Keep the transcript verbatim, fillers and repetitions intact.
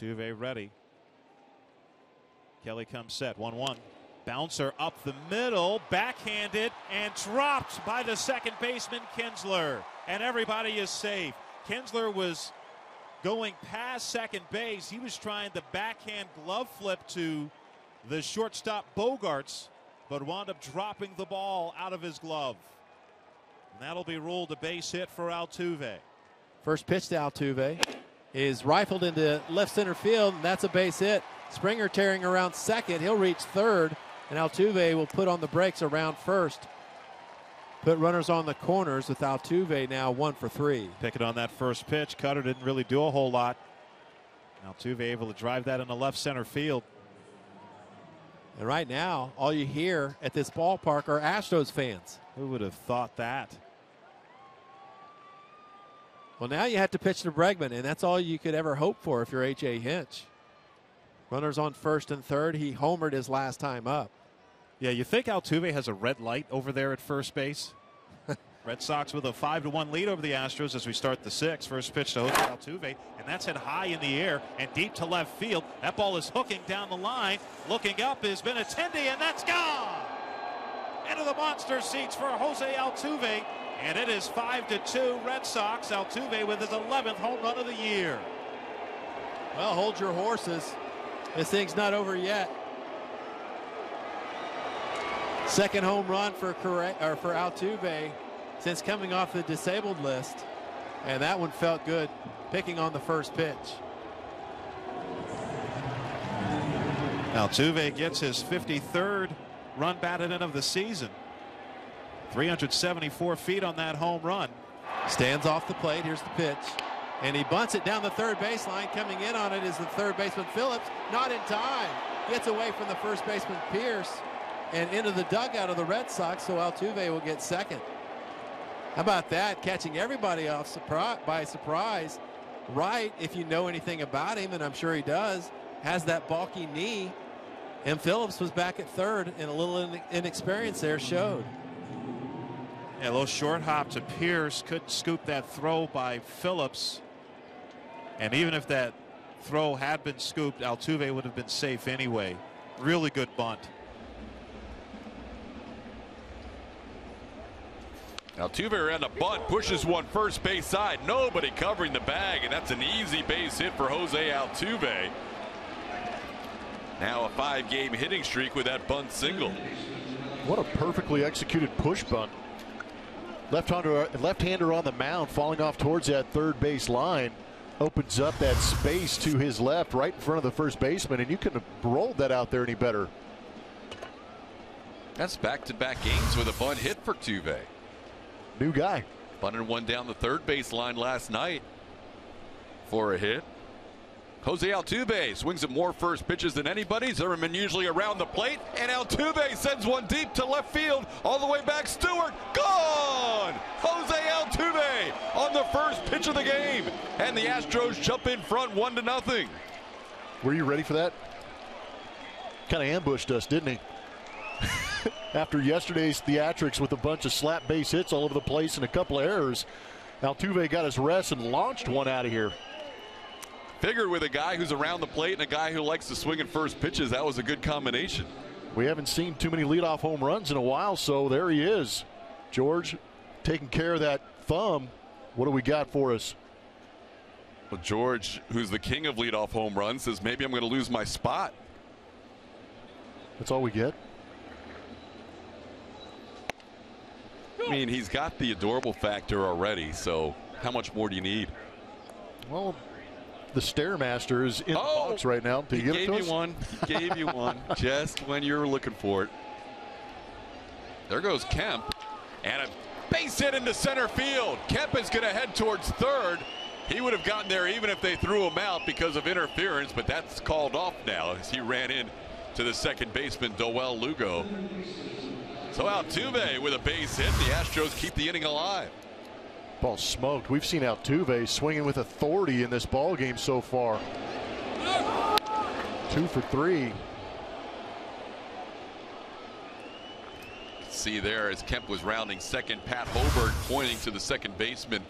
Altuve ready. Kelly comes set. one one. Bouncer up the middle, backhanded, and dropped by the second baseman, Kinsler. And everybody is safe. Kinsler was going past second base. He was trying the backhand glove flip to the shortstop Bogarts, but wound up dropping the ball out of his glove. And that'll be ruled a base hit for Altuve. First pitch to Altuve is rifled into left center field, and that's a base hit. Springer tearing around second. He'll reach third, and Altuve will put on the brakes around first. Put runners on the corners with Altuve now one for three. Picking on that first pitch. Cutter didn't really do a whole lot. Altuve able to drive that into left center field. And right now, all you hear at this ballpark are Astros fans. Who would have thought that? Well, now you have to pitch to Bregman, and that's all you could ever hope for if you're A J. Hinch. Runners on first and third. He homered his last time up. Yeah, you think Altuve has a red light over there at first base? Red Sox with a five to one lead over the Astros as we start the sixth. First pitch to Jose Altuve, and that's hit high in the air and deep to left field. That ball is hooking down the line. Looking up is Benatendi, and that's gone! Into the monster seats for Jose Altuve, and it is five to two Red Sox. Altuve with his eleventh home run of the year. Well, hold your horses. This thing's not over yet. Second home run for Correa, or for Altuve since coming off the disabled list. And that one felt good, picking on the first pitch. Altuve gets his fifty-third run batted in of the season. three hundred seventy-four feet on that home run. Stands off the plate. Here's the pitch. And he bunts it down the third baseline. Coming in on it is the third baseman, Phillips. Not in time. Gets away from the first baseman, Pierce, and into the dugout of the Red Sox, so Altuve will get second. How about that? Catching everybody off surprise, by surprise. Wright, if you know anything about him, and I'm sure he does, has that balky knee. And Phillips was back at third, and a little in inexperience there showed. Yeah, a little short hop to Pierce. Couldn't scoop that throw by Phillips. And even if that throw had been scooped, Altuve would have been safe anyway. Really good bunt. Altuve around a bunt, pushes one first base side. Nobody covering the bag, and that's an easy base hit for Jose Altuve. Now a five-game hitting streak with that bunt single. What a perfectly executed push bunt. Left-hander, left-hander on the mound, falling off towards that third base line. Opens up that space to his left, right in front of the first baseman, and you couldn't have rolled that out there any better. That's back-to-back games with a bunt hit for Altuve. New guy. Bunted one down the third baseline last night for a hit. Jose Altuve swings at more first pitches than anybody's ever been, usually around the plate, and Altuve sends one deep to left field, all the way back. Stewart, gone! Jose Altuve on the first pitch of the game, and the Astros jump in front one to nothing. Were you ready for that? Kind of ambushed us, didn't he? After yesterday's theatrics with a bunch of slap base hits all over the place and a couple of errors, Altuve got his rest and launched one out of here. Figured with a guy who's around the plate and a guy who likes to swing at first pitches, that was a good combination. We haven't seen too many leadoff home runs in a while, so there he is. George taking care of that thumb. What do we got for us? Well, George, who's the king of leadoff home runs, says maybe I'm going to lose my spot. That's all we get. I mean, he's got the adorable factor already, so how much more do you need? Well, the Stairmaster is in oh, the box right now. Did he give, gave it to you us? One. He gave you one just when you were looking for it. There goes Kemp. And a base hit into center field. Kemp is going to head towards third. He would have gotten there even if they threw him out because of interference, but that's called off now as he ran in to the second baseman, Doell Lugo. So Altuve with a base hit. The Astros keep the inning alive. Ball smoked. We've seen Altuve swinging with authority in this ball game so far. Two for three. See there as Kemp was rounding second. Pat Hoberg pointing to the second baseman.